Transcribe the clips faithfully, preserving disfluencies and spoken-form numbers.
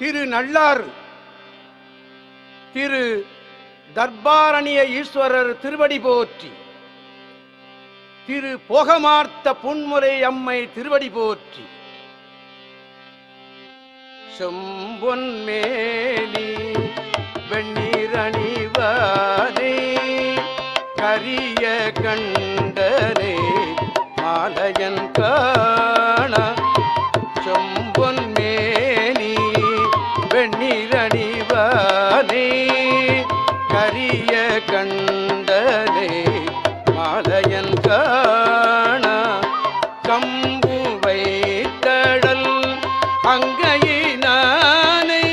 திரு நள்ளாறு திரு தர்பாரணிய ஈஸ்வரர் திருவடி போற்றி. திரு போகமார்த்த புன்முறை அம்மை திருவடி போற்றி. செம்பொன் மேனி வெண்ணீரணிவாரே கரிய கண்டனே மாலையன் காண செம்பொன் மேனி வெண்ணீரணிவாரே கரிய கண்டனே மாலையன் காண கம்புவை கடல் அங்கையினானை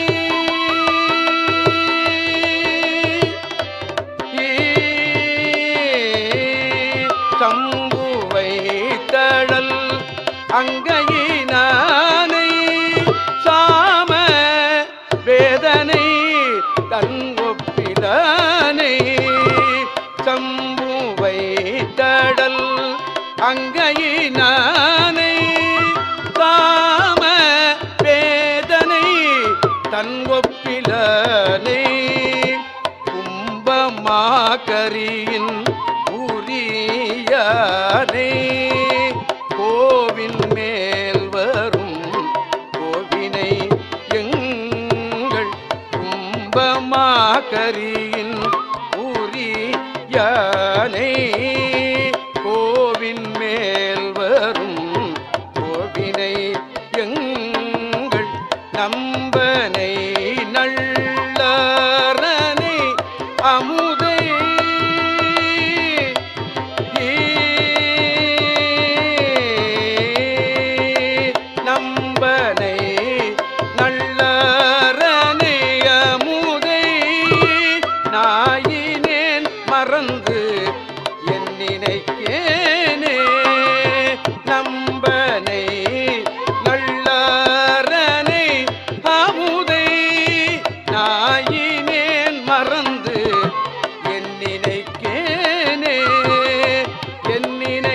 கம்புவை கடல் அங்கையினானை சாம வேதனை தன் ஒப்பிதானை கம்புவை கடல் அங்கையினானை தன் ஒப்பிலனே கும்பமாகரியின் உரியானே கோவின் மேல் வரும் கோவினை எங்கள் கும்பமாகரியின் உரியானே கோவின் மேல் வரும் கோவினை எங்கள் நம்பனை நள்ளாரனை அமுதை நம்பனை நள்ளாரனை அமுதை நாயினேன் மறந்து என்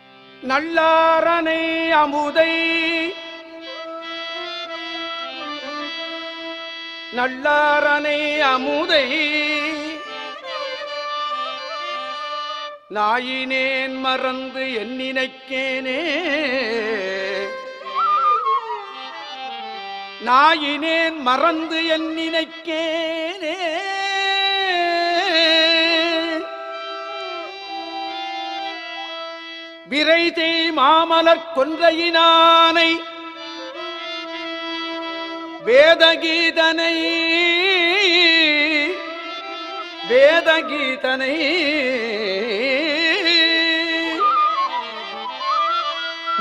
நினைக்கேனே நம்பனை நள்ளாரனை அமுதை நள்ளாரனை அமுதை நாயினேன் மறந்து என் நினைக்கேனே நாயினேன் மறந்து என் நினைக்கேனே விரைதே மாமலர் கொன்றையினானை வேதகீதனை வேதகீதனை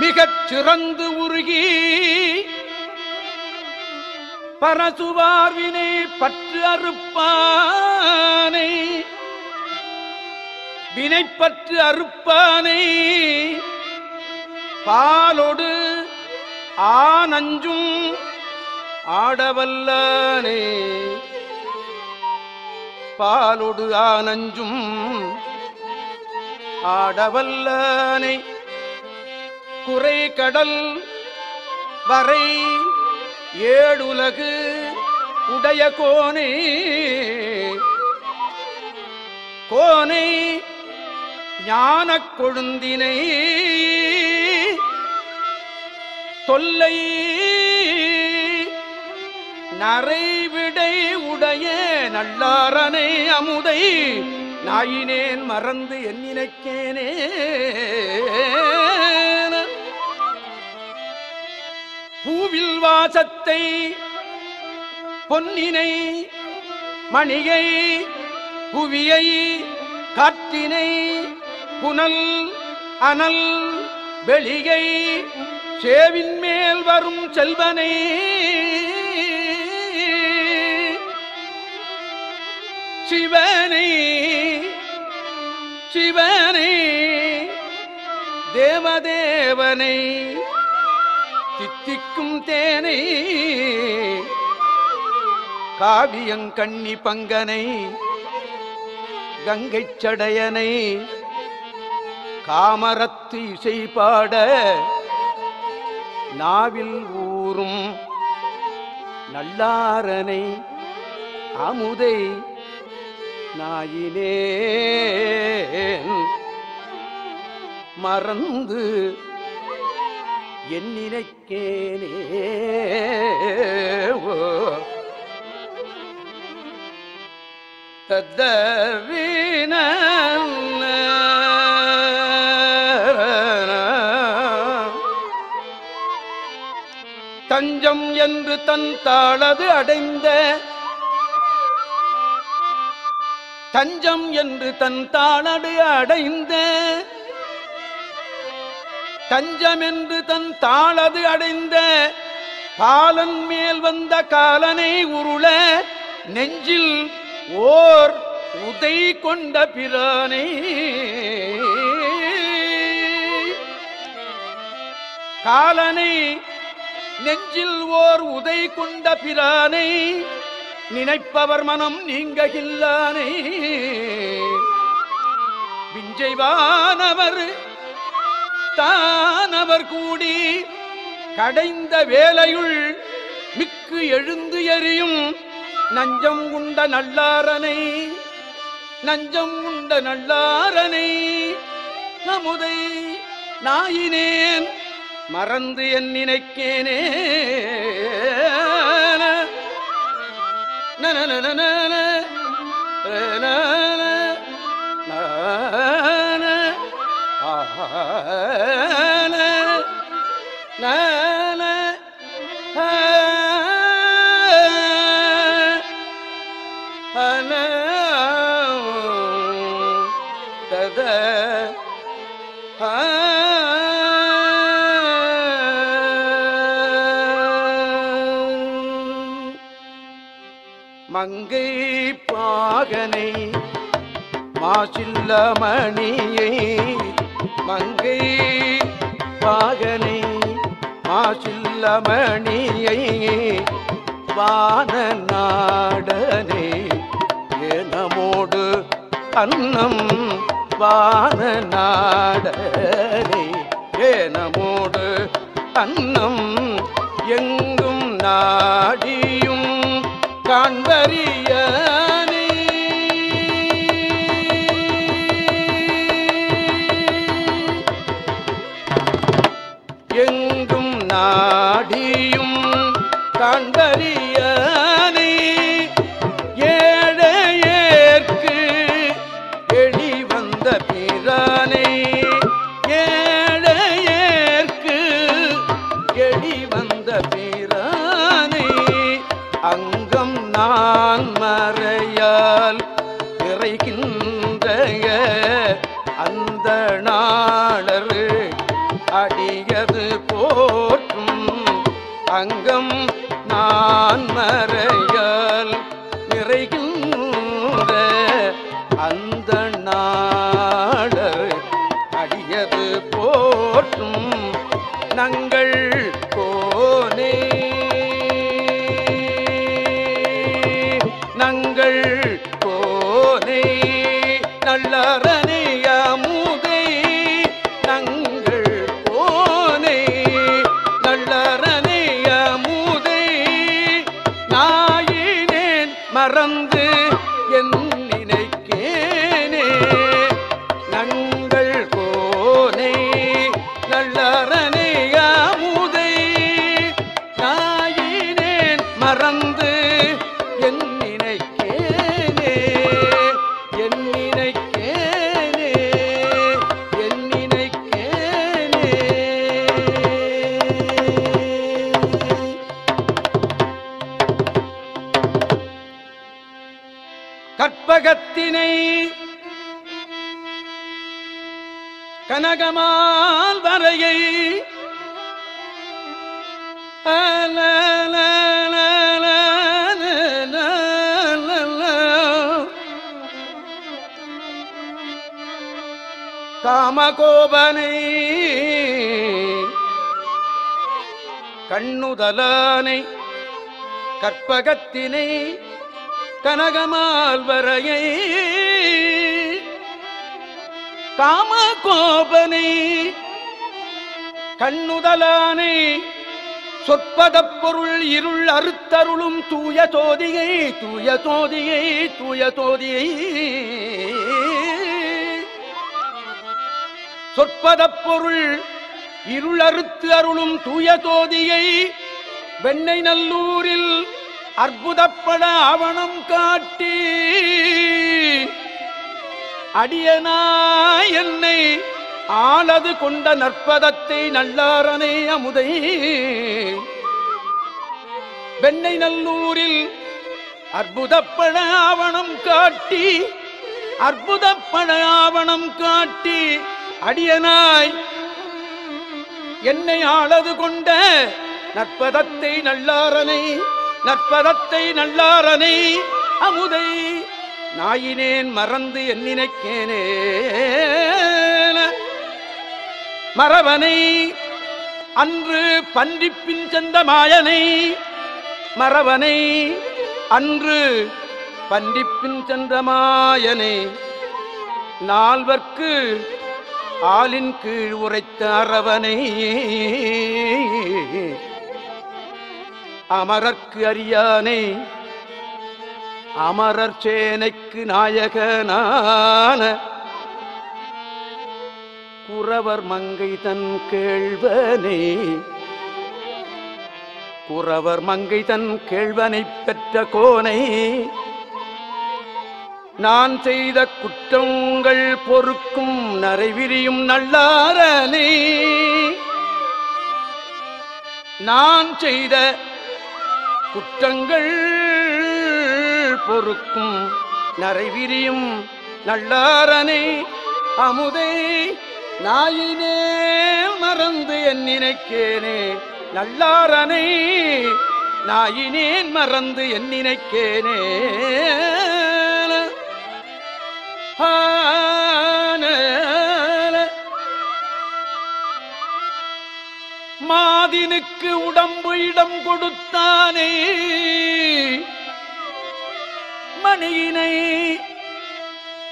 மிகச் சிறந்து உருகி பரசுவார்வினை பற்று அறுப்பானை வினைப்பற்று அறுப்பானை பாலோடு ஆனஞ்சும் ஆடவல்லானே பாலோடு ஆனஞ்சும் ஆடவல்லானை குறை கடல் வரை ஏழுலகு உடைய கோனை கோனை ஞானக் கொழுந்தினை தொல்லை நரைவிடை உடைய நள்ளாரனை அமுதை நாயினேன் மறந்து என் நினைக்கேனே பூவில் வாசத்தை பொன்னினை மணியை புவியை காற்றினை புனல் அனல் வெளிகை சேவின் மேல் வரும் செல்வனை சிவனை சிவனே தேவதேவனை தித்திக்கும் தேனை காவியங்கண்ணி பங்கனை கங்கைச் சடையனை காமரத்து இசைபாட நாவில் ஊரும் நல்லாரனை அமுதை நாயினேன் மறந்து என் நினைக்கேனே தத்தவின தஞ்சம் என்று தன் தாளது அடைந்த தஞ்சம் என்று தன் தாளடு அடைந்த தஞ்சம் என்று தன் தாளது அடைந்த காலன் மேல் வந்த காலனை உருள நெஞ்சில் ஓர் உதை கொண்ட பிரானை காலனை நெஞ்சில் ஓர் உதை கொண்ட பிரானை நினைப்பவர் மனம் நீங்ககில்லானை விஞ்சைவானவர் தானவர் கூடி கடைந்த வேலையுள் மிக்கு எழுந்து எறியும் நஞ்சம் உண்ட நல்லாரனை நஞ்சம் உண்ட நல்லாரனை அமுதை நாயினேன் மறந்து என் நினைக்கேனே நன நன மங்கை பாகனை மாசில்ல மணியை மங்கை பாகனை மாசில்ல மணியை வான நாடனை எனமோடு அன்னம் வான நாடனை எனமோடு அன்னம் எங்கும் நாடியும் காண்பறியானே எங்கும் நாடியும் காண்பறியானே ஏழையேற்கு எளி வந்த பிரானே ஏழையேற்கு எளி வந்த பிரானே அங்கம் நான் மறையால் நிறைகின்ற அந்த நாளரு அடியது போற்றும் அங்கம் நான் மறையால் நிறைகின்ற அந்த நாளரு அடியது போற்றும் நங்கள் கோனே நங்கள் கோனே நல்லாரனை அமுதை நங்கள் கோனே நல்லாரனை அமுதை நாயினேன் மறந்து என் நினைக்கேனே நங்கள் கோனே நல்லாரனை அமுதை நாயினேன் மறந்து கற்பகத்தினை கனகமால் வரையை काम को बने कण्णुदलाने कற்பகத்தினை कनगमाल्वरये काम कोपने कण्णुदलाने சொற்பதப்பொருள் இருள் அறுத்தருளும் தூய தோதியை தூய தோதியை தூய தோதியை சொற்பதப்பொருள் இருள் அறுத்து அருளும் தூய தோதியை வெண்ணை நல்லூரில் அற்புதப்பட ஆவணம் காட்டி அடியனாய் என்னை ஆலது கொண்ட நற்பதத்தை நல்லாரனே அமுதை வெண்ணை நல்லூரில் அற்புதப்பட ஆவணம் காட்டி அற்புதப்பட ஆவணம் காட்டி அடியனாய் என்னை ஆளது கொண்ட நற்பதத்தை நல்லாரனை நற்பதத்தை நல்லாரனை அமுதை நாயினேன் மறந்து என் நினைக்கேனே மறவனை அன்று பன்றிப்பின் சென்ற மாயனை மறவனை அன்று பன்றிப்பின் சென்ற மாயனை நால்வர்க்கு ஆளின் கீழ் உரைத்த அரவனை அமரர்க்கு அறியானை அமரர் சேனைக்கு நாயகனான குறவர் மங்கை தன் கேள்வனை குறவர் மங்கை தன் கேள்வனை பெற்ற கோனை நான் செய்த குற்றங்கள் பொறுக்கும் நரைவிரியும் நல்லாரனே நான் செய்த குற்றங்கள் பொறுக்கும் நரைவிரியும் நல்லாரனே அமுதே நாயினே மறந்து என் நினைக்கேனே நல்லாரனே நாயினேன் மறந்து என் நினைக்கேனே மாதினுக்கு உடம்பு இடம் கொடுத்தானே மணியினை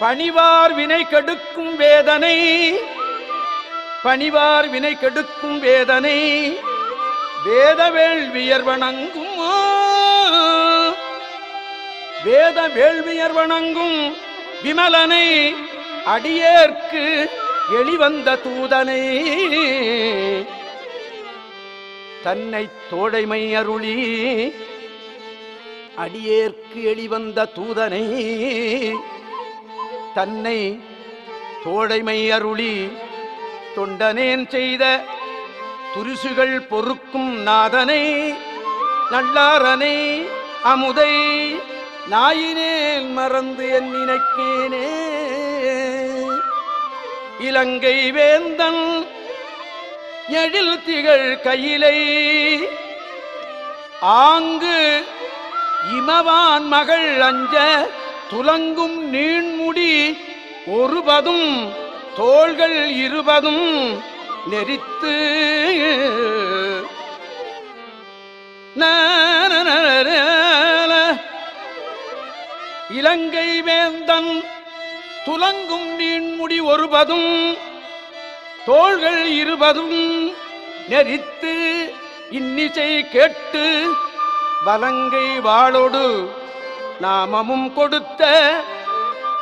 பணிவார் வினை கெடுக்கும் வேதனை பணிவார் வினை கெடுக்கும் வேதனை வேதவேள் வியர்வணங்கும் வேதவேள் வியர்வணங்கும் விமலனை அடியேற்கு எளிவந்த தூதனை தன்னை தோழைமை அருளி அடியேற்கு எளிவந்த தூதனை தன்னை தோழைமை அருளி தொண்டனேன் செய்த துரிசுகள் பொறுக்கும் நாதனை நல்லாரனை அமுதை நாயினேன் மறந்து என் நினைக்கேனே இலங்கை வேந்தன் எழில் திகழ் கையிலை ஆங்கு இமவான் மகள் அஞ்ச துலங்கும் நீண்முடி ஒருபதும் தோள்கள் இருபதும் நெறித்து இலங்கை வேந்தன் துலங்கும் நீண்முடி ஒருபதும் தோள்கள் இருபதும் நெறித்து இன்னிசை கேட்டு வலங்கை வாளோடு நாமமும் கொடுத்த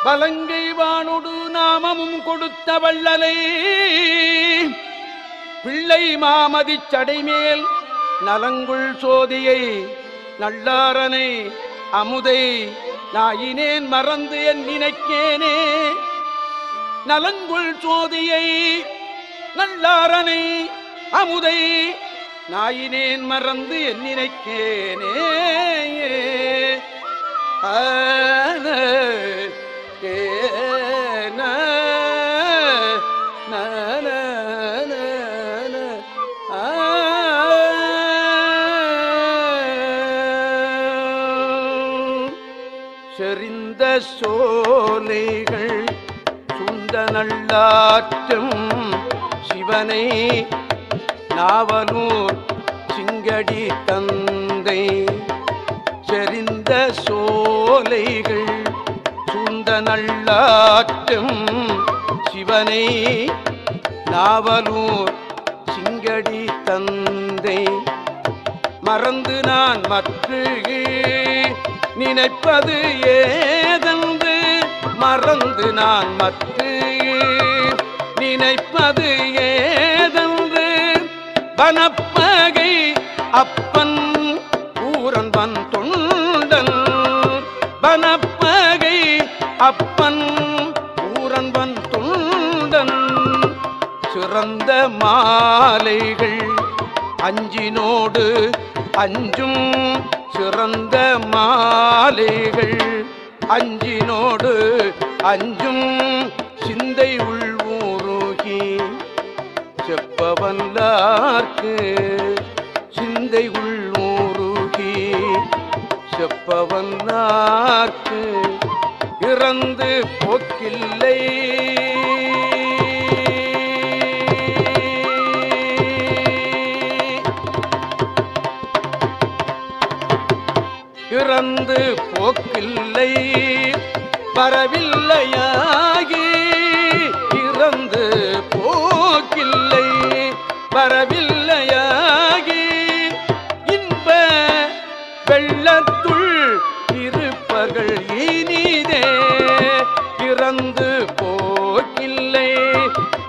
வலங்கை வானோடு நாமமும் கொடுத்த வள்ளலை பிள்ளை மாமதி சடைமேல் நலங்குள் சோதியை நல்லாரனை அமுதை நாயினேன் மறந்து என் நினைக்கேனே நலங்குள் சோதியை நல்லாரனை அமுதை நாயினேன் மறந்து என் நினைக்கேனே செறிந்த சோலைகள் சுந்த நல்லாற்றும் சிவனை நாவலூர் சிங்கடி தந்தை செறிந்த சோலைகள் சூழ்ந்த நல்லாற்றும் சிவனை நாவலூர் சிங்கடி தந்தை மறந்து நான் மற்றுகி நினைப்பது ஏதென்று மறந்து நான் மற்றுகி நினைப்பது ஏதென்று வனப்பகை அப்பன் ஊரன் வன் தொண்டன் வனப்பகை அப்பன் ஊரன் வன் தொண்டன் சிறந்த மாலைகள் அஞ்சினோடு அஞ்சும் சிறந்த மாலைகள் அஞ்சினோடு அஞ்சும் சிந்தை உள்வூருகி செப்பவல்லார்க்கு சிந்தை உள்வூருகி செப்பவல்லார்க்கு இறந்து போக்கில்லை இறந்து போக்கில்லை பரவில்லையாகி இறந்து போக்கில்லை பரவில்லையாகி இன்ப வெள்ளத்துள் இருப்பர்கள் இனிதே இறந்து போக்கில்லை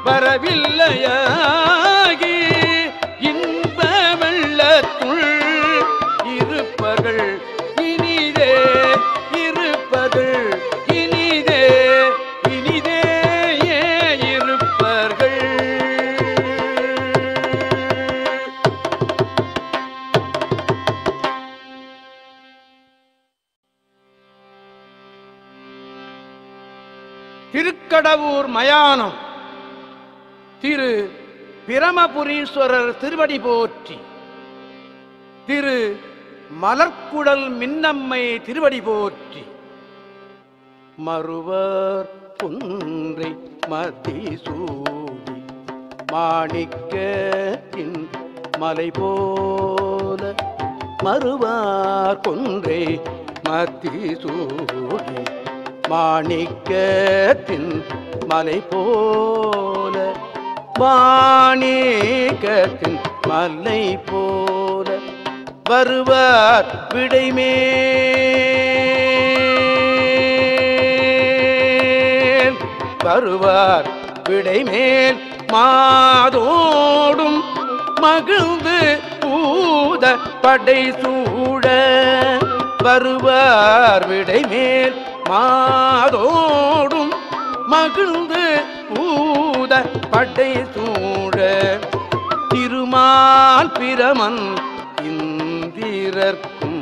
பரவில்லையாகி இன்ப வெள்ளத்துள் இருப்பர்கள் கடவூர் மயானம் திரு பிரமபுரீஸ்வரர் திருவடி போற்றி. திரு மலர்குடல் மின்னம்மை திருவடி போற்றி. மறுவர் பொன்றை மதிசூடி மாணிக்கத்தின் மலை போல மறுவார் பொன்றை மதிசூடி மாணிக்கத்தின் மலை போல மாணிக்கத்தின் மலை போல வருவார் விடைமேல் வருவார் விடைமேல் மாதோடும் மகிழ்ந்து பூத படை சூட வருவார் விடைமேல் மாதோடும் மகிழ்ந்து பூத படை சூழ திருமால் பிரமன் இந்திரர்க்கும்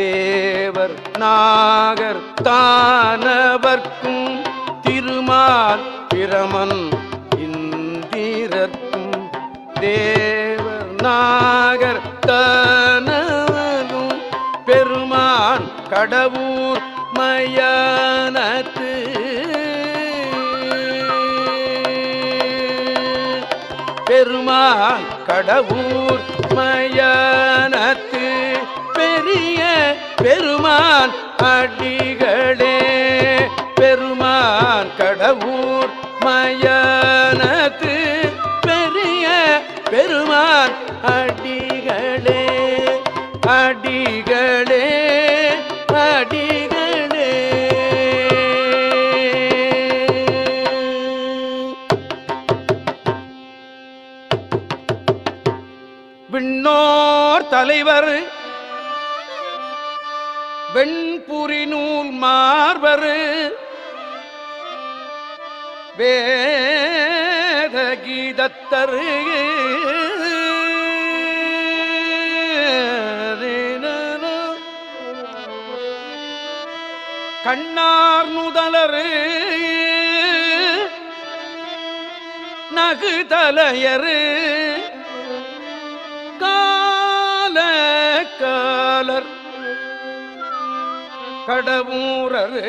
தேவர் நாகர் தானவர்க்கும் திருமால் பிரமன் இந்திரர்க்கும் தேவர் நாகர் தானவரும் பெருமான் கடவுள் மயானத்து பெருமான் கடவுர் மயானத்து பெரிய பெருமான் அடிகளே பெருமான் கடவுர் மயானத்து பெரிய பெருமான் அடிகளே அடிகளே அடிகளே விண்ணோர் தலைவர் வெண்புரி நூல் மார்பர் வேத கீதத்தரு கண்ணார் நுதலரு நகு தலையரு காலர் கடவுரரு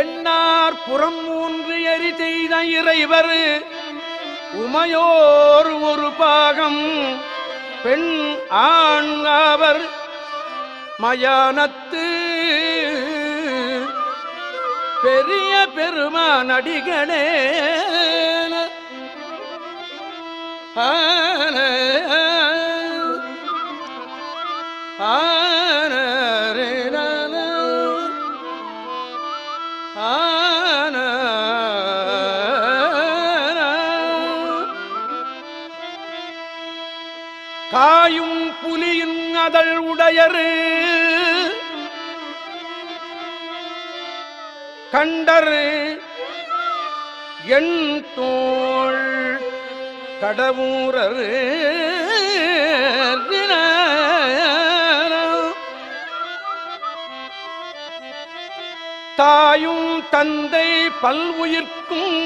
எண்ணார் புறம் மூன்று எரி செய்த இறைவர் உமையோர் ஒரு பாகம் பெண் ஆண்காவர் மயானத்து பெரிய பெருமான் அடிகளே காயும் புலியும் அதழ் உடையரு கண்டரு என் தோள் கடவுரரு தாயும் தந்தை பல்வுயிர்க்கும்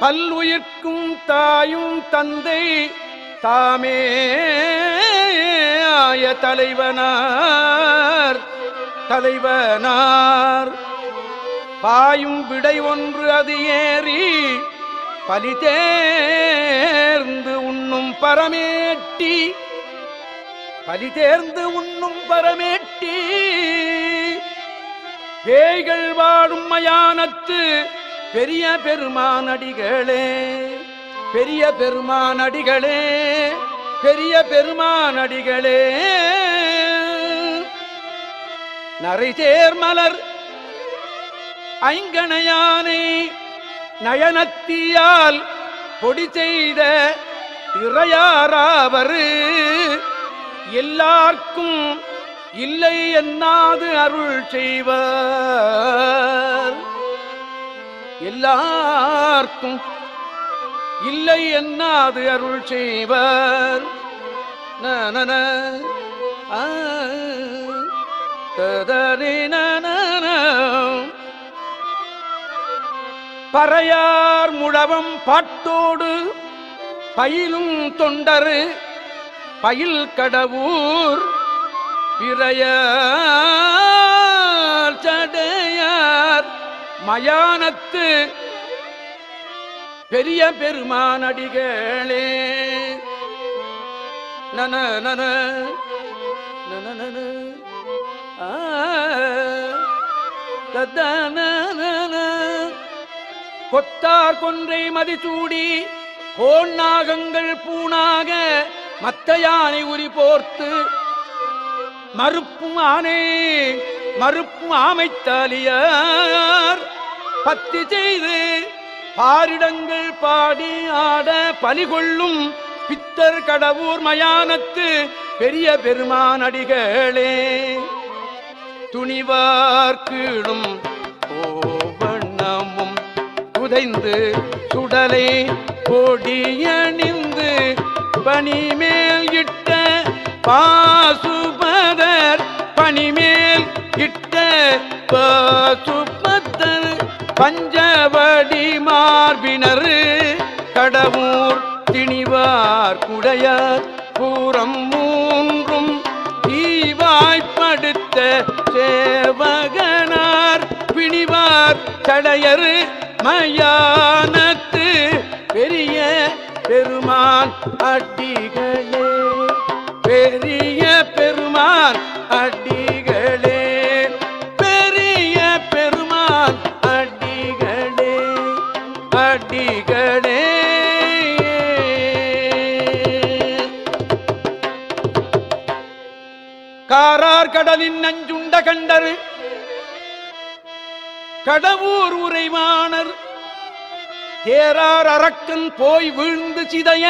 பல்லுயிர்க்கும் தாயும் தந்தை தாமே ஆய தலைவனார் தலைவனார் பாயும் விடை ஒன்று அது ஏறி பலி தேர்ந்து உண்ணும் பரமேட்டி பலி தேர்ந்து உண்ணும் பரமேட்டி பேய்கள் வாடும் மயானத்து பெரிய பெருமானடிகளே பெரிய பெருமானடிகளே பெரிய பெருமானடிகளே நரைதேர் மலர் ஐங்கணையானை நயனத்தியால் பொடி செய்த இறையாராவர் எல்லார்க்கும் இல்லை என்னாது அருள் செய்வார் எல்லார்க்கும் இல்லை என்னாது அருள் செய்வர் நன பறையார் முழவம் பாட்டோடு பயிலும் தொண்டரு பயில் கடவுர் பிறையார் சடையார் மயானத்து பெரிய பெருமானடிகளே நன நன கொத்தார் கொன்றை மதிசூடி கோன் நாகங்கள் பூணாக மத்த யானை உரி போர்த்து மறுப்பும் ஆனே மறுப்பும் ஆமைத்தாலியார் பத்தி செய்து பாரிடங்கள் பாடி ஆட பலிகொள்ளும் பித்தர் கடவுர் மயானத்து பெரிய பெருமானடிகளே துணிவார்கீழும் கோவண்ணமும் புதைந்து சுடலை கொடியணிந்து பனிமேல் இட்ட பாசுபதர் பனிமேல் இட்ட பாசுபதர் பஞ்சவடி மார்பினர் கடவுர் திணிவார் குடையார் பூரம் மூன்றும் தீவாய்ப்படுத்த சேவகனார் பிணிவார் தடையர் மயானத்து பெரிய பெருமான் அடிகளே பெரிய பெருமான் அடிகளே பெரிய பெருமான் அடிகளே அடிகளே காரார் கடலின் நஞ்சுண்ட கண்டர் கடவுர் உரைவாணர் தேரார் அரக்கன் போய் வீழ்ந்து சிதைய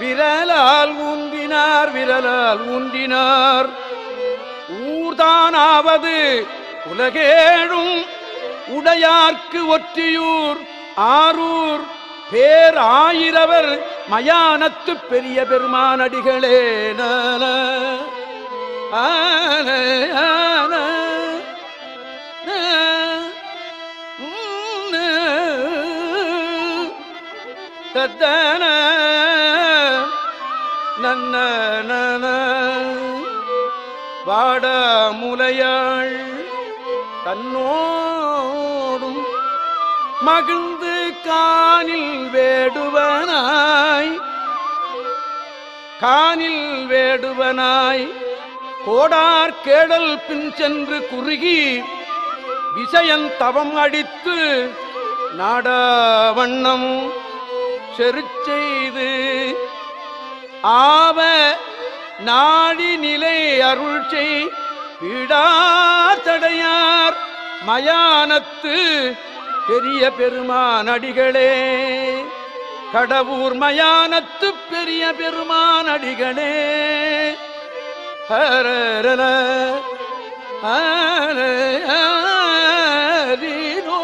விரலால் ஊன்றினார் விரலால் ஊன்றினார் ஊர்தானாவது உலகேழும் உடையார்க்கு ஒற்றியூர் ஆரூர் பேர் ஆயிரவர் மயானத்து பெரிய பெருமானடிகளே நல ஆன ஆன தத்தன நன்ன நன்ன வாடமுலையாள் தன்னோடும் மகிழ்ந்து காணில் வேடுவனாய் காணில் வேடுவனாய் கோடார் கேடல் பின் சென்று குறுகி விசயன் தவம் அடித்து நாடவண்ணம் செருச்செய்து ஆவ நாடி நிலை அருள்சை விடாத்தடையார் மயானத்து பெரிய பெருமான் அடிகளே, கடவுர் மயானத்து பெரிய பெருமான் அடிகளே. ஹரரல ஹரீனோ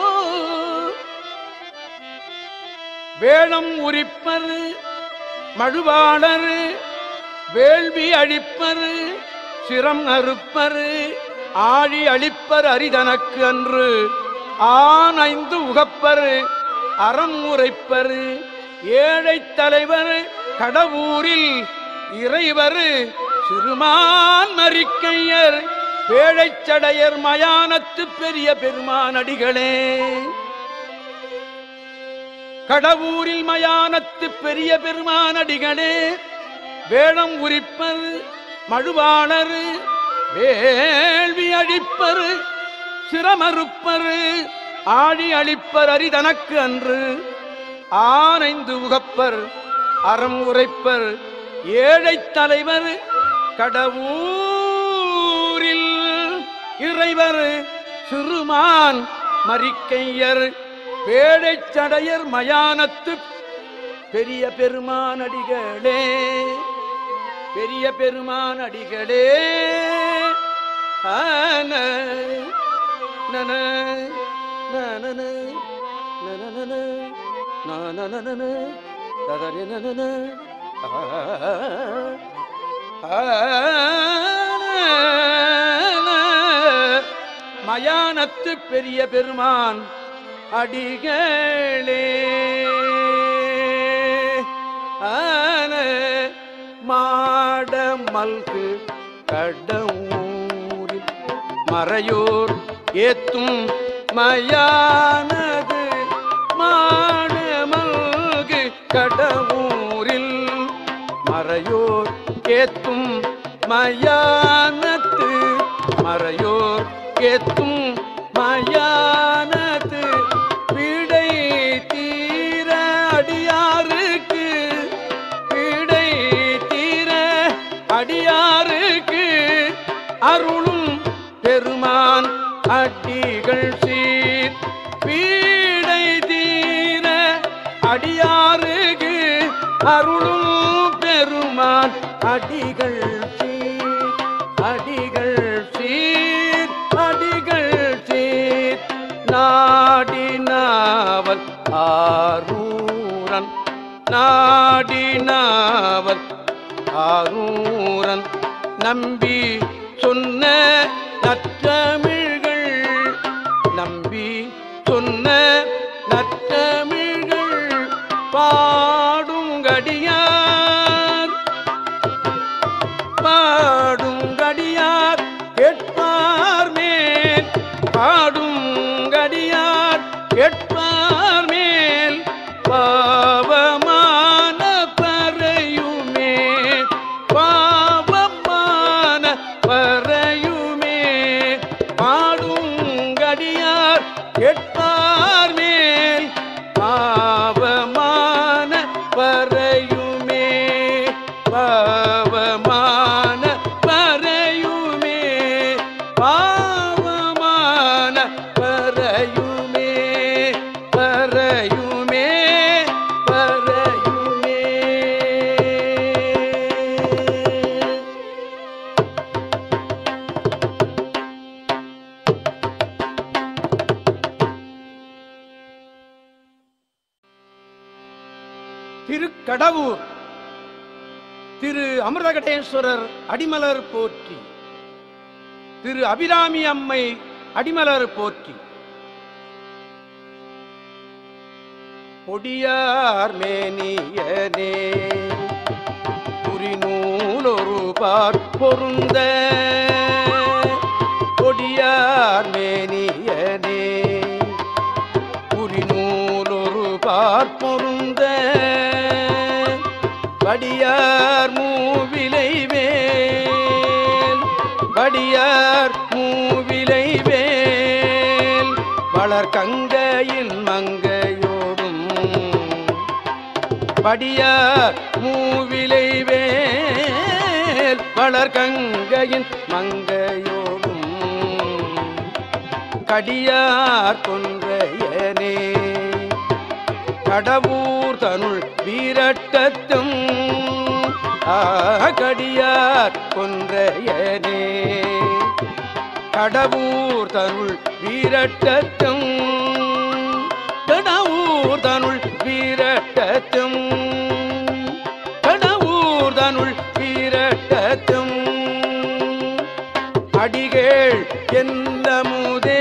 வேளம் உரிப்பர் மழுவாளர் வேள்வி அழிப்பர் சிரம் அறுப்பர் ஆழி அழிப்பர் அரிதனக்கு அன்று ஆன் ஐந்து உகப்பர் அறம் உரைப்பர் ஏழை தலைவர் கடவுரில் இறைவர் சிறுமான் மறிக்கையர் பேழைச்சடையர் மயானத்து பெரிய பெருமானடிகளே. கடவுரில் மயானத்து பெரிய பெருமானடிகளே வேடம் உரிப்பர் மழுவாளர் வேள்வி அழிப்பர் சிரமறுப்பர் ஆழி அழிப்பர் அரிதனக்கு அன்று ஆனைந்து உகப்பர் அறம் உரைப்பர் ஏழைத் தலைவர் கடவுரில் இறைவர் சிறுமான் மறிக்கையர் பேழைச்சடையர் மயானத்து பெரிய பெருமானடிகளே, பெரிய பெருமானடிகளே. ஆன நன நன நன ததரி நன மயானத்து பெரிய பெருமான் அடிகளே. ஆன மாடமல்கு கடவுரில் மறையோர் ஏத்தும் மயானது மாடமல்கு கடவுரில் மறையோர் ஏத்தும் மயானது மறையோர் ஏத்தும் மயானது பிடை தீர அடியாருக்கு பிடை தீர அடியாருக்கு அருளும் பெருமான் அடிகள் சீர் பீடை தீர அடியாருக்கு அருளும் பெருமான் அடிகள் சீர் அடிகள் சீர் அடிகள் சீர் நாடினாவல் ஆரூரன் நாடினாவல் ஆரூரன் நம்பி சொன்ன நற்றமிழ்கள் நம்பி சொன்ன நற்றமிழ்கள் பாடுங்கடியார் பாடுங்கடியார் கேட்பார் மேல் பாடுங்கடியார் கேட்பார் மேல் பாவமான பறையுமே பாவமான பறையுமே பாடுங்கடியார் கேட்பார் மேல் பாவமான பறையுமே பாவமான பறையுமே பாவமான பறையுமே பறையுமே பறையுமே. திருக்கடவுர் திரு அமிர்தகடேஸ்வரர் அடிமலர் போற்றி, திரு அபிராமி அம்மை அடிமலர் போற்றி. பொடியார் மேனியனே குறிநூலொரு பாற் பொருந்த மேனியனே புரிநூலொரு பார்ப்பொருந்த படியார் மூவிலை வேல் படியார் மூவிலை வேல் வளர்கங்கையின் மங்கையோடும் படியார் மூவிலை வேல் வளர்கங்கையின் மங்கையோடும் கடியார் கொன்றையனே கடவுர் தனுள் வீரட்டத்தும் கடியார் கொன்றையனே கடவுர் தனுள் வீரட்டத்தும் கடவுர் தனுள் வீரட்டத்தும் கடவுர் தனுள் வீரட்டத்தும் அடிகள் எந்த முதே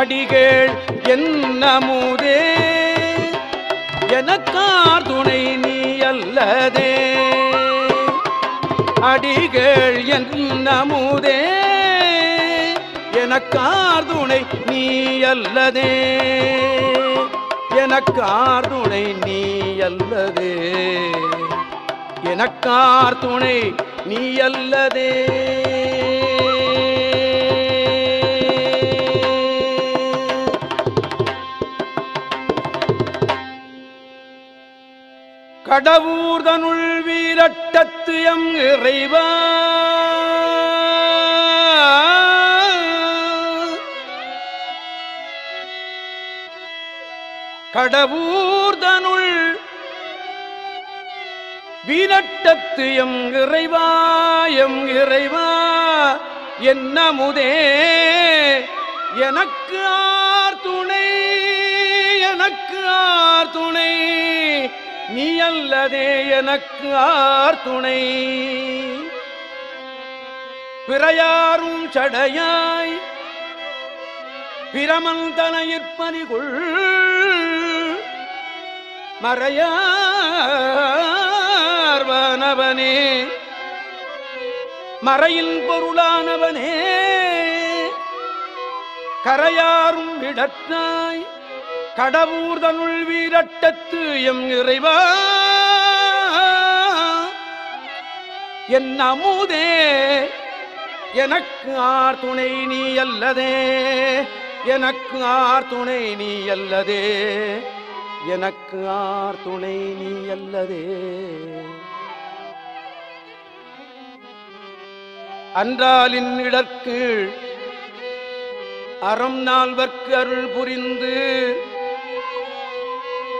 அடிகள் என்ன முதே எனக்கார் துணை நீ அல்லதே அடிகள் என்ன முதே எனக்கார் துணை நீ அல்லதே எனக்கார் துணை நீ அல்லதே எனக்கார் துணை நீ அல்லதே கடவுர்தனுள் வீரட்டத்து எம் இறைவா கடவுர்தனுள் வீரட்டத்து எம் இறைவா எம் இறைவா என்னமுதே எனக்கு ஆர் துணை எனக்கு ஆர் துணை நீ அல்லதே எனக்கு ஆர் துணை பிறையாரும் சடையாய் பிரமந்தனையிற்பறிகுள் மறையார் வானவனே மறையின் பொருளானவனே கரையாரும் விடத்தாய் கடவுர்தனுள் வீரட்டத்து எம் இறைவா என் அமுதே எனக்கு ஆர் துணை நீ அல்லதே எனக்கு ஆர் துணை நீ அல்லதே எனக்கு ஆர் துணை நீ அல்லதே அன்றாலின் இடற்கீழ் அறம் நால்வர்க்கு அருள் புரிந்து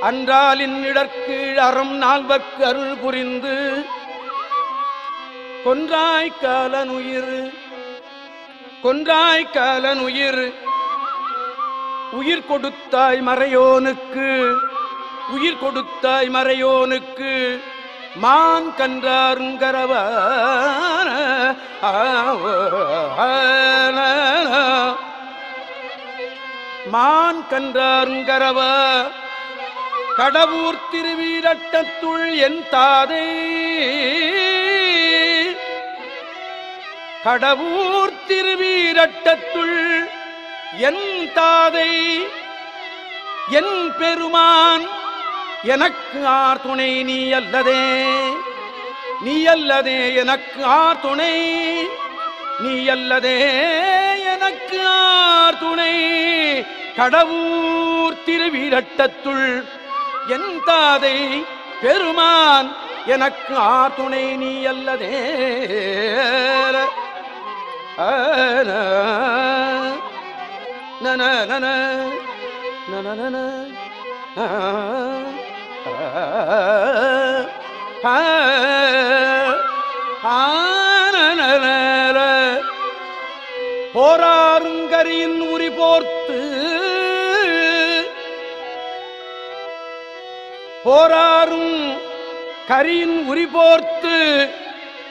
அன்றாலின் இடற்கீழ் அறம் நால்வர்க்கு அருள் புரிந்து கொன்றாய்க்காலனுயிர் கொன்றாய்க்காலனுயிர் உயிர் கொடுத்தாய் மறையோனுக்கு உயிர் கொடுத்தாய் மறையோனுக்கு மான் கன்றாருங்கரவ மான் கன்றாருங்கரவ கடவுர் திருவீரட்டத்துள் என் தாதை கடவுர் திருவீரட்டத்துள் என் தாதை என் பெருமான் எனக்கு ஆர் துணை நீ அல்லதே நீ அல்லதே எனக்கு ஆர் துணை நீ அல்லதே எனக்கு ஆர் துணை கடவுர் திருவீரட்டத்துள் என் தாதை பெருமான் எனக்கு ஆர் துணை நீ அல்லதே நன நன நன போராருங்கரியின் உரி போர்த்து போராரும் கரியின் உரி போர்த்து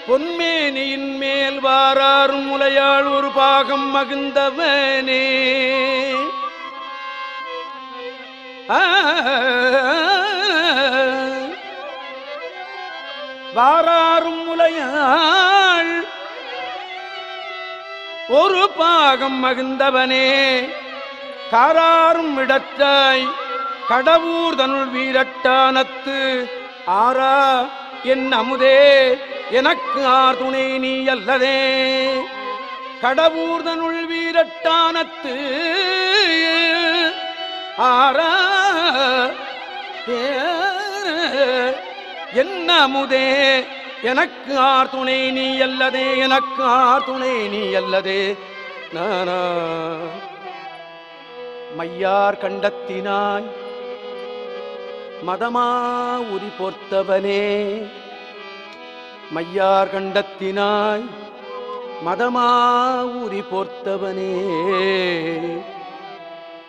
பொன்மேனியின் மேல் வாராரும் முலையாள் ஒரு பாகம் மகிழ்ந்தவனே வாராரும் முலையாள் ஒரு பாகம் மகிழ்ந்தவனே காராரும் இடத்தாய் கடவுர் தனுள் வீரட்டானத்து ஆரா என் அமுதே எனக்கு ஆர் துணை நீ அல்லதே கடவுர் தனுள் வீரட்டானத்து ஆரா என் அமுதே எனக்கு ஆர் துணை நீ அல்லதே எனக்கு ஆர் துணை நீ அல்லதே நானா மையார் கண்டத்தினாய் மதமா உரி போர்த்தவனே மையார் கண்டத்தினாய் மதமா உரி போர்த்தவனே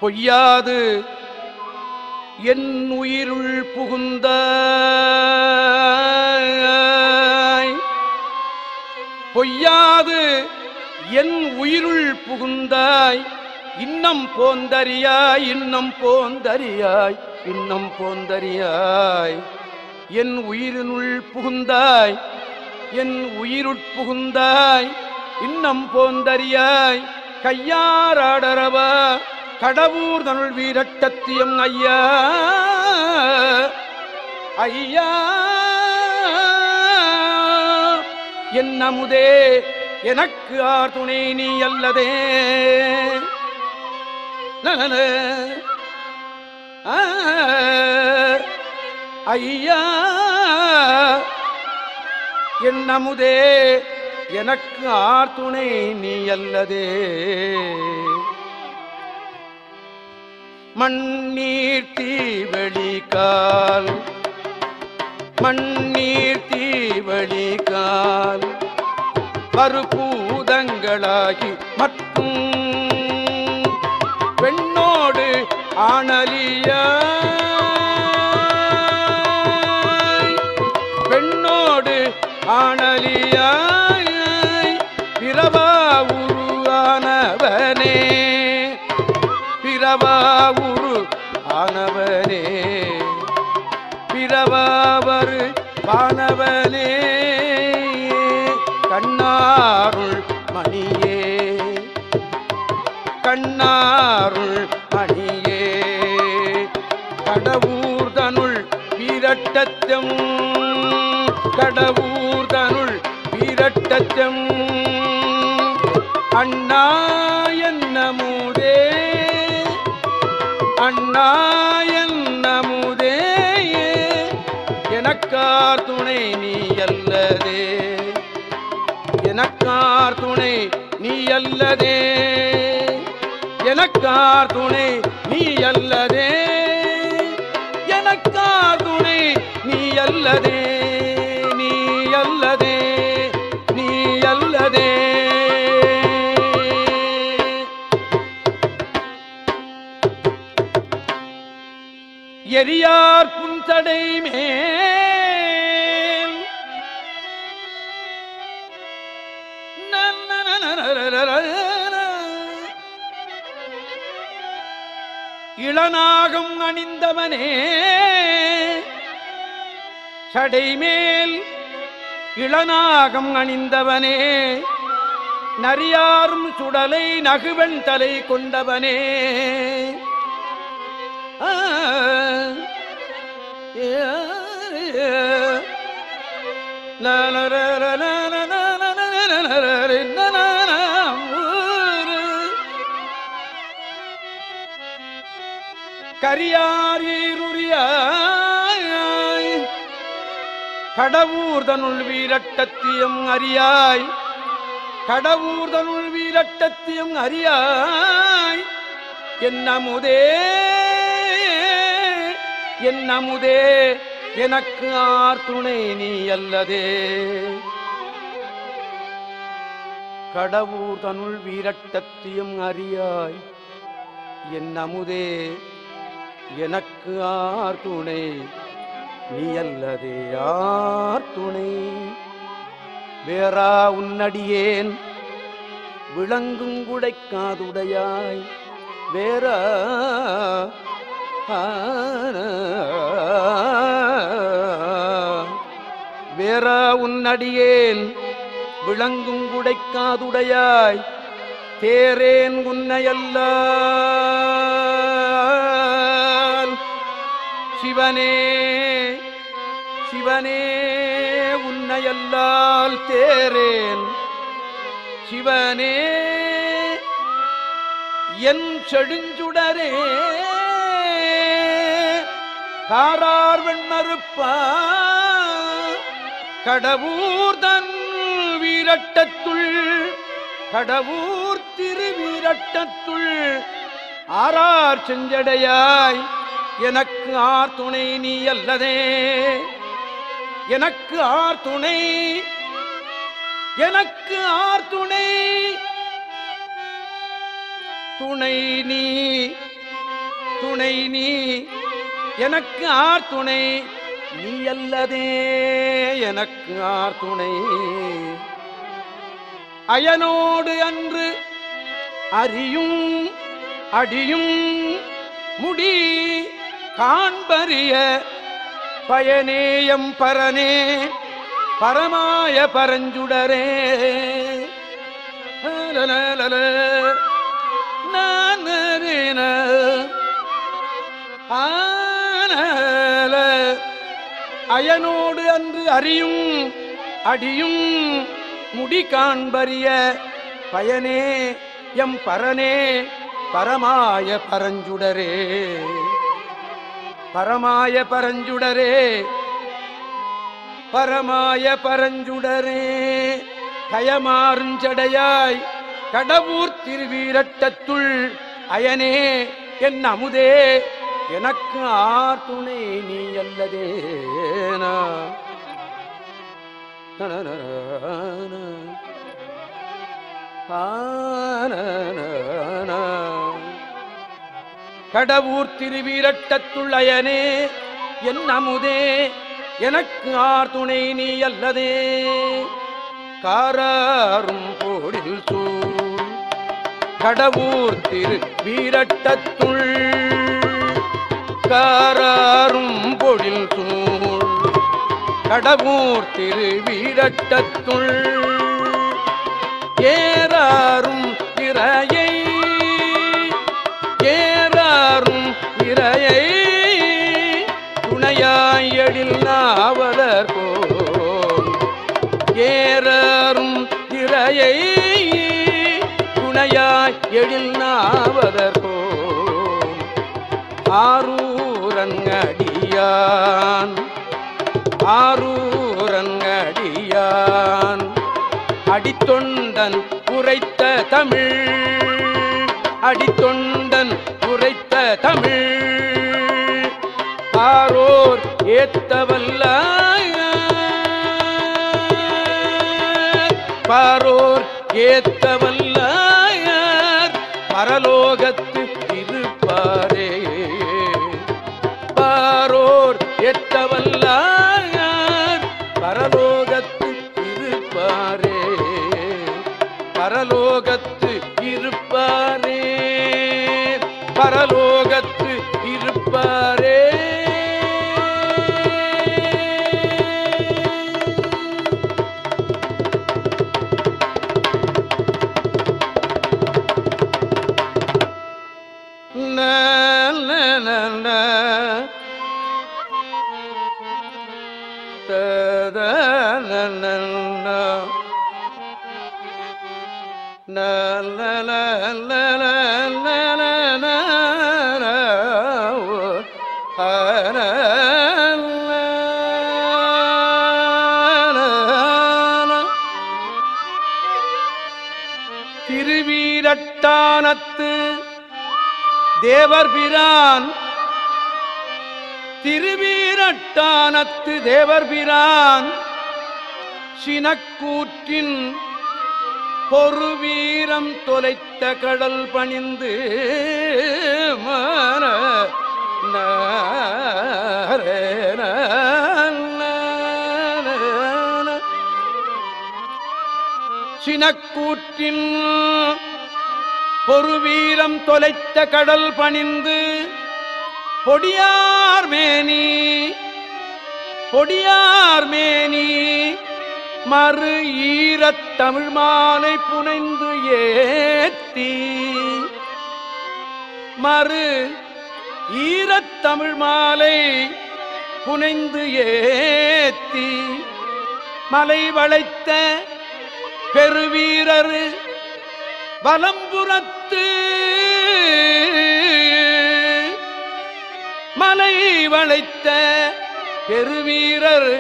பொய்யாது என் உயிருள் புகுந்த பொய்யாது என் உயிருள் புகுந்தாய் இன்னம் போந்தறியாய் இன்னம் போந்தறியாய் இன்னம் போந்தறியாய் என் உயிரினுள் புகுந்தாய் என் உயிருட்புகுந்தாய் இன்னம் போந்தறியாய் கையாராடரவ கடவுர் தனுள் வீரட்டத்தியம் ஐயா ஐயா என் அமுதே எனக்கு ஆர் துணை நீ அல்லதே ஐயா என் அமுதே எனக்கு ஆர் துணை நீ அல்லதே மண்ணீர் தீவழிகால் மண்ணீர் தீவழிகால் பருபூதங்களாகி மட்டும் பெண்ணோடு ஆணலியாய் பெண்ணோடு ஆணலியாய் பிறவா உருவானவனே பிறவா உரு ஆனவனே பிறவாவரு வானவனே கண்ணாருள் மணியே கண்ணாருள் மணியே கடவுர்தனுள் வீரட்டத்தம் கடவுர்தனுள் வீரட்டத்தம் அண்ணா என் அமுதே அண்ணா என் அமுதே எனக்கார் துணை நீ அல்லதே எனக்கார் துணை நீ அல்லதே எனக்கார் துணை நீ அல்லதே எனக்கார் துணை நீ அல்லதே நீ அல்லதே நீ அல்லதே எரியார் புன்சடை மேல் நன்னன இளநாகம் அணிந்தவனே சடைமேல் இளநாகம் அணிந்தவனே நரியாரும் சுடலை நகுவன் தலை கொண்டவனே கரியார் ஏருரியாய் கடவுர்தனுள் வீரட்டத்தியம் அறியாய் கடவுர்தனுள் வீரட்டத்தியம் அறியாய் என் அமுதே என் அமுதே எனக்கு ஆர் துணை நீ அல்லதே கடவுர்தனுள் வீரட்டத்தியம் அறியாய் என் அமுதே எனக்கு ஆர் துணை நீ அல்லதே ஆர் துணை வேறா உன்னடியேன் விளங்கும் குடைக்காதுடையாய் வேறா வேறா உன்னடியேன் விளங்கும் குடைக்காதுடையாய் தேரேன் உன்னையல்லால் சிவனே சிவனே உன்னையல்லால் தேரேன் சிவனே என் செழுஞ்சுடரே காரார் வெண்மருப்பா கடவுர் தன் வீரட்டத்துள் கடவுர் திருவீரட்டத்துள் ஆரார் செஞ்சடையாய் எனக்கு ஆர் துணை நீ அல்லதே எனக்கு ஆர் துணை எனக்கு ஆர் துணை துணை நீ துணை நீ எனக்கு ஆர் துணை நீ அல்லதே எனக்கு ஆர் துணை அயனோடு அன்று அறியும் அடியும் முடி காண்பறிய பயனேயம் பரனே பரமாய பரஞ்சுடரே நானேன அயனோடு அன்று அறியும் அடியும் முடி காண்பறிய பயனே எம் பரனே பரமாய பரஞ்சுடரே பரமாய பரஞ்சுடரே பரமாய பரஞ்சுடரே கயமாறுஞ்சடையாய் கடவுர் திருவீரட்டத்துள் அயனே என் அமுதே எனக்கு ஆர் துணை நீ அல்லதே கடவுர் திருவீரட்டத்துள் அயனே என் அமுதே எனக்கு ஆர் துணை நீ அல்லதே காராரும் போடில் சூழ் கடவுர் திருவீரட்டத்துள் காராரும் பொழில் சூழ் கடவுர் திருவீரட்டத்துள் ஏறாரும் திரையை ஏறாரும் திரையை துணையாயடில் நாவலர் போல் ஏறாரும் திரையை துணையாய் எழில் நாவலர் போல் ஆரூரங்கடியான் ஆரூரங்கடியான் அடித்தொண்டன் உரைத்த தமிழ் அடித்தொண்டன் உரைத்த தமிழ் ஆரோர் ஏத்தவல்ல பாரோர் ஏத்தவல்ல பரலோகத்து இருப்பாரே பாரோர் ஏத்தவல்ல பரலோகத்து இருப்பாரே பரலோகத்து இருப்பாரே பரலோகத்து இருப்பாரே திருவீரட்டானத்து தேவர் பிரான் திருவீரட்டானத்து தேவர் பிரான் சினக்கூற்றின் பொறு வீரம் தொலைத்த கடல் பணிந்து மான சினக்கூற்றின் பொறுவீரம் தொலைத்த கடல் பணிந்து பொடியார் மேனி பொடியார் மேனி மறு ஈரத் தமிழ் மாலை புனைந்து ஏத்தி மறு ஈரத் தமிழ் மாலை புனைந்து ஏத்தி மலை வளைத்த பெருவீரர் வலம்புறத்து மலை வளைத்த பெருவீரர்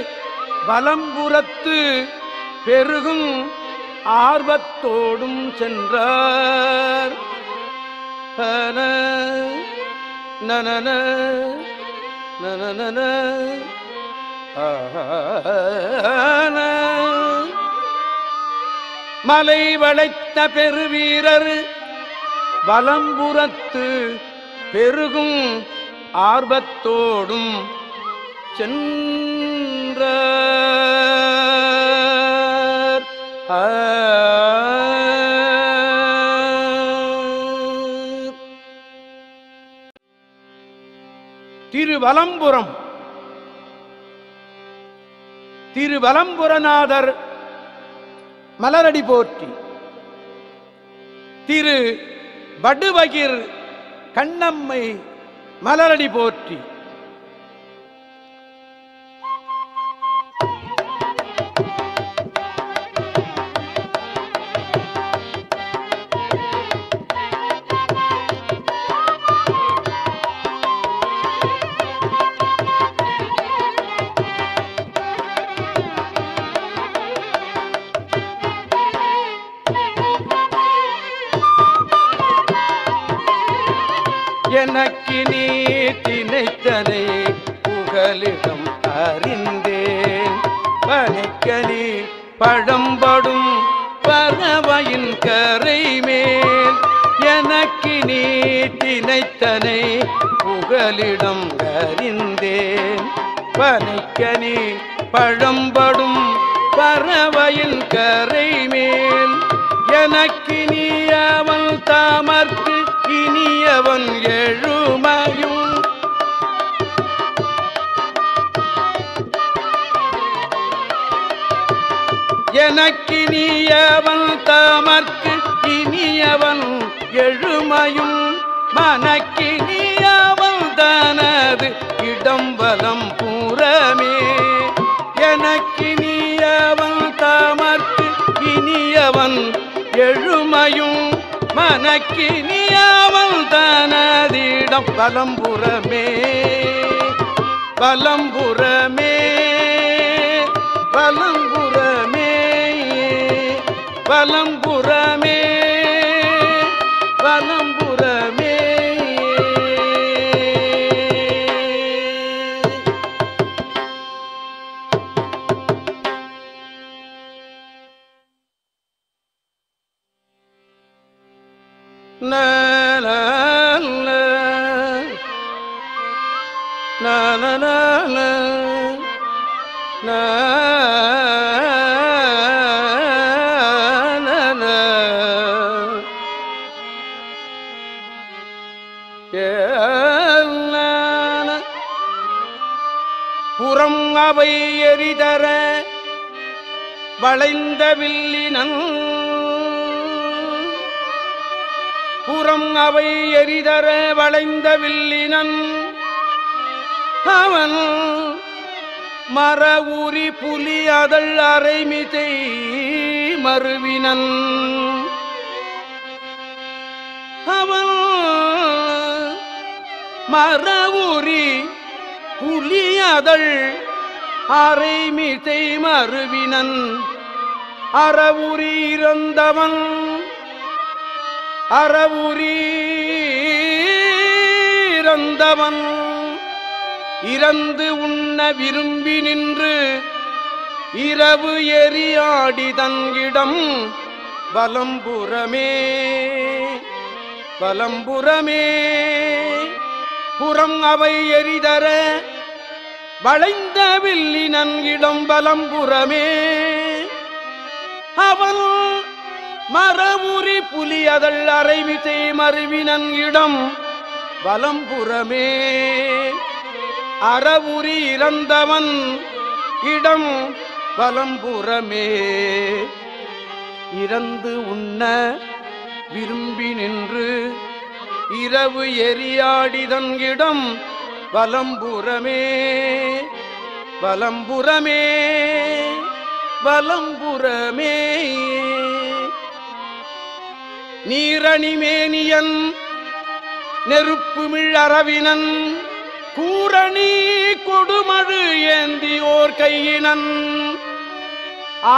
வலம்புறத்து பெருகும் ஆர்வத்தோடும் சென்றார். நனன நனன மலை வளைத்த பெருவீரர் வலம்புறத்து பெருகும் ஆர்வத்தோடும் சென்ற திருவலம்புரம் திருவலம்புரநாதர் மலரடி போற்றி. திரு வடுவகிர் கண்ணம்மை மலரடி போற்றி. எனக்கு நீ திணைத்தனை புகலிடம் அறிந்தேன் பனிக்கனி பழம்படும் பறவையின் கரை மேல். எனக்கு நீ திணைத்தனை புகலிடம் அறிந்தேன் பனிக்கனி பழம்படும் பறவையின் கரை மேல். எனக்கு நீ அவன் தாமர்க்கு இனியவன் எழுமையும் எனக்கு நீயவன் தாமர்க்கு இனியவன் எழுமையும் மனக்கு நீயவன் தனது இடம் வலம் புறமே. எனக்கு நீயவன் தாமர்க்கு இனியவன் எழுமையும் மனக்கு நீயாவல் தனதிடம் வலம்புறமே வலம்புறமே வலம்புறமே வலம்புறமே வலம்புறமே. na la la na na na la na na na yellana puram avai eridara valainda villinan புறம் அவை எரிதர வளைந்த வில்லினன் அவன் மரவுரி புலி அதழ் அரைமிதை மருவினன் அவன் மரவுரி புலி அதழ் அரைமிதை மருவினன் அறவுரி இறந்தவன் அறவுரீரந்தவன் இறந்து உண்ண விரும்பி நின்று இரவு எரியாடி தங்கிடம் வலம்புறமே வலம்புறமே. புறம் அவை எரிதர வளைந்த வில்லி நன்கிடம் வலம்புறமே அவன் மரமுரி புலியதள் அரைவிதே மருவினன் இடம் வலம்புறமே அறவுரி இறந்தவன் இடம் வலம்புறமே இறந்து உண்ண விரும்பி நின்று இரவு எரியாடிதன் இடம் வலம்புறமே வலம்புறமே வலம்புறமே நீரணிமேனியன் நெருப்புமிழரவினன் கூரணி கொடுமழு ஏந்தியோர் கையினன்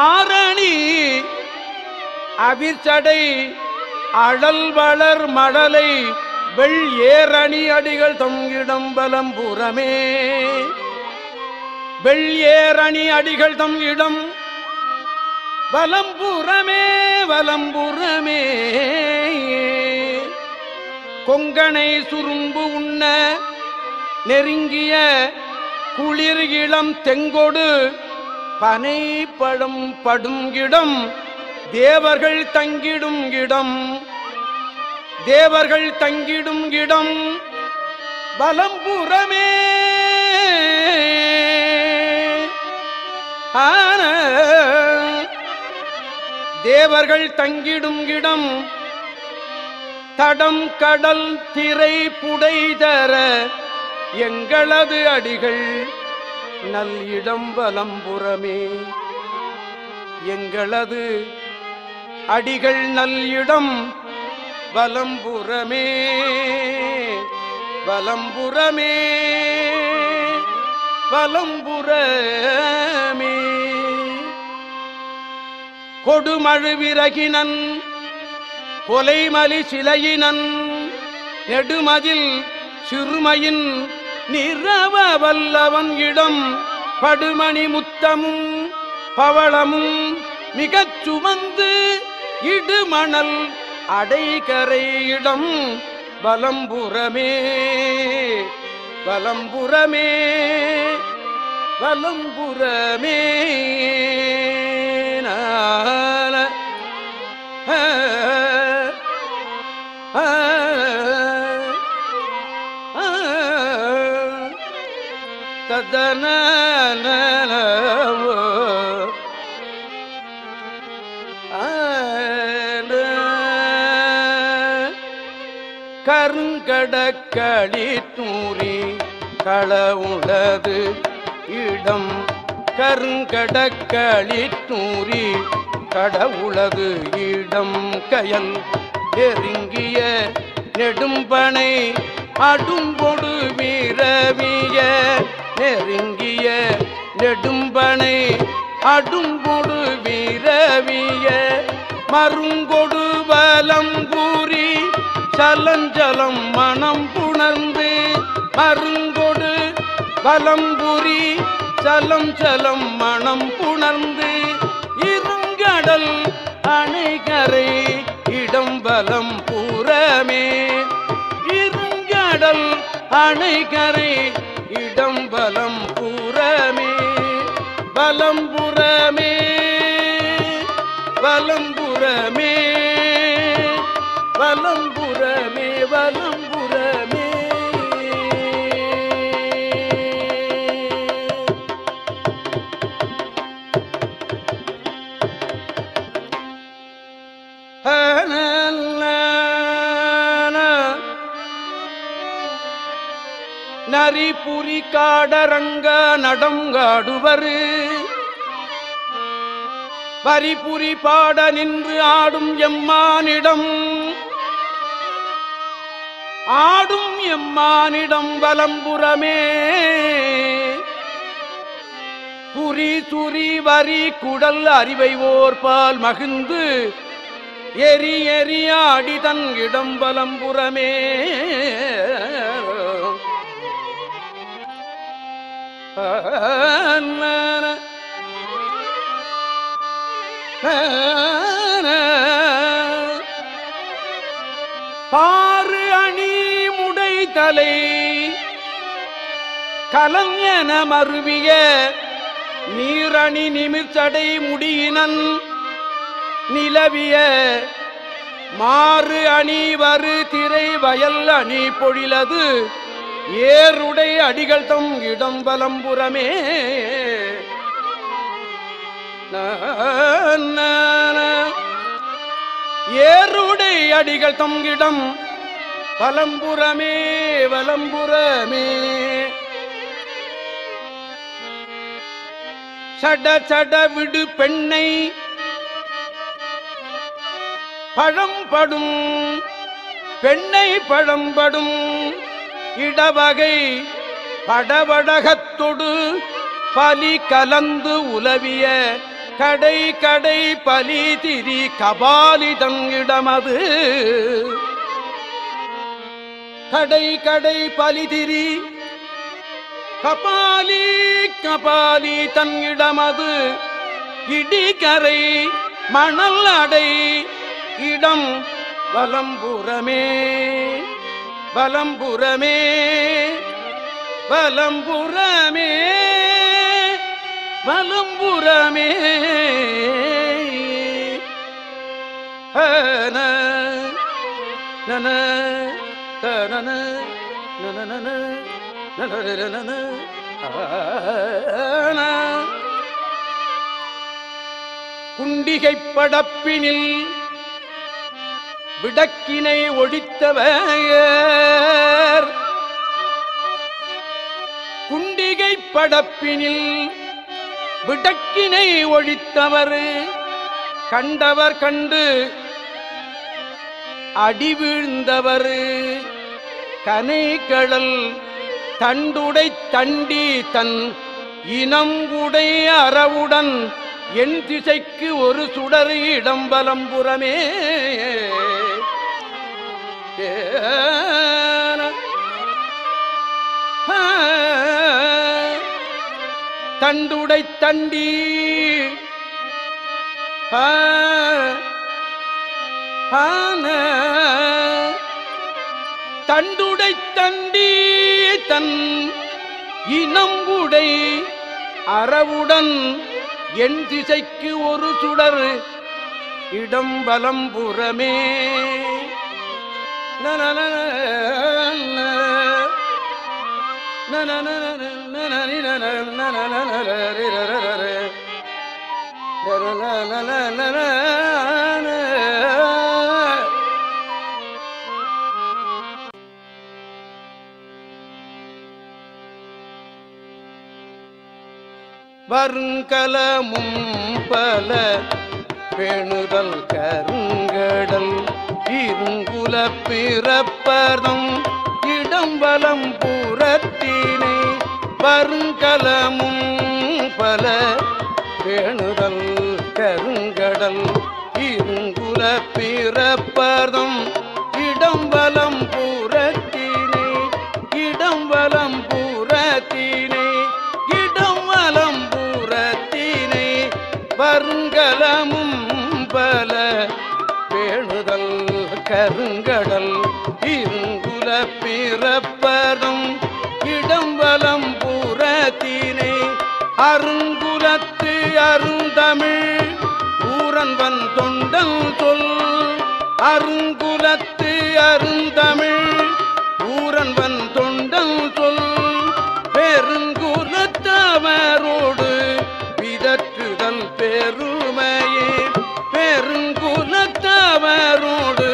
ஆரணி அவிர்ச்சடை அழல் வளர் மடலை வெள் ஏரணி அடிகள் தங்கிடம் வலம்புறமே வெள் ஏரணி அடிகள் தங்கிடம் வலம்புறமே வலம்புறமே கொங்கனை சுரும்பு உண்ண நெருங்கிய குளிர் இளம் தெங்கொடு பனைப்பழம் படுங்கிடம் தேவர்கள் தங்கிடும் இடம் தேவர்கள் தங்கிடும் இடம் வலம்புறமே ஆன தேவர்கள் தங்கிடும் இடம் தடம் கடல் திரை புடைதர எங்களது அடிகள் நல் இடம் வலம்புறமே எங்களது அடிகள் நல் இடம் வலம்புறமே வலம்புறமே வலம்புறமே கொடுமழு விறகினன் கொலைமலி சிலையினன் நெடுமதில் சிறுமையின் நிறவ வல்லவன் இடம் படுமணி முத்தமும் பவளமும் மிகச் சுமந்து இடுமணல் அடைகரையிடம் வலம்புறமே வலம்புறமே வலம்புறமே ததனனவோ கருங்கடக்களி தூரி களவுளது இடம் கருங்கடக்களி தூரி கடவுளது இடம் கயல் நெருங்கிய நெடும்பனை அடும்பொடு வீரவிய நெருங்கிய நெடும்பனை அடும்பொடு வீரவிய மருங்கொடு வலம்பூரி சலஞ்சலம் மனம் புணர்ந்து மருங்கொடு வலம்பூரி சலஞ்சலம் மனம் புணர்ந்து இருங்கடல் அணைகரை இடம் வலம்புறமே இருங்கடல் அணைகரை இடம் வலம்புறமே வலம்புறமே வலம்புறமே வலம்புறமே வலம்புறமே நரிபுரி காடரங்க நடங்காடுவரு வரிபுரி பாட நின்று ஆடும் எம்மானிடம் ஆடும் எம்மானிடம் வலம்புறமே குறி துரி வரி குடல் அறிவை ஓர்பால் மகிழ்ந்து எரி எரியாடி தன் இடம் வலம்புறமே பாரு அணி முடை தலை கலஞன மருவிய நீரணி நிமிர்ச்சடை முடியினன் நிலவிய மாறு அணி வரு திரை வயல் அணி பொழிலது ஏருடை அடிகள் தம் இடம் வலம்புறமே ஏருடை அடிகள் தம் இடம் வலம்புறமே வலம்புறமே சட சட விடு பெண்ணை பழம்படும் பெண்ணை பழம்படும் இடவகை படவடகத்தொடு பலி கலந்து உலவிய கடை கடை பலி திரி கபாலி தங்கிடமது கடை கடை பலி திரி கபாலி கபாலி தன்னிடமது இடிகரை மணல் அடை இடம் வலம்புறமே வலம்புறமே வலம்புறமே வலம்புறமே ஹன நன தன நன குண்டிகைப் படப்பினில் விடக்கினை ஒழித்தவர் குண்டிகைப் படப்பினில் விடக்கினை ஒழித்தவர் கண்டவர் கண்டு அடி வீழ்ந்தவர் கனைகடல் தண்டுடை தண்டி தன் இனம் உடை அறவுடன் என் திசைக்கு ஒரு சுடர் இடம்பலம்புறமே தண்டுடை தண்டி தண்டுடை தண்டி தன் இனம்புடை அறவுடன் என் திசைக்கு ஒரு சுடர் இடம்பலம்புறமே வருங்கலமும் பல பெணுதல் கருங்கடல் இருங்குல பிறப்பதம் இடம்பலம் புறத்தினை வருங்கலமும் பல பெணுதல் கருங்கடல் இருங்குல பிறப்பதம் இடம்பலம் புறத்தினை இடம்பலம் புறத்தினை இடம்பலம் வருங்கலமும் பல பேணுதல் கருங்கடல் இருங்குல பிறப்பதும் இடம்பலம் புறத்தினை அருங்குலத்து அருந்தமிழ் ஊரன்பன் தொண்டன் சொல் அருங்குலத்து அருந்தமிழ் ஊரன்பன் தொண்டன் சொல் பெருங்குலத்தவரோடு விதற்றுதல் பெருமையே பெருங்குலத்தவரோடு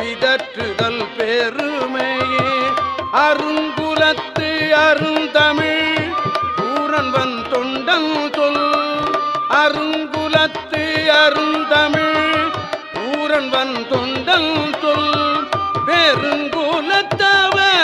விதற்றுதல் பெருமையே அருங்குலத்து அருந்தமிழ் ஊரன்பன் தொண்டன் சொல் அருங்குலத்து அருந்தமிழ் ஊரன்பன் தொண்டன் சொல் பெருங்குலத்தவர்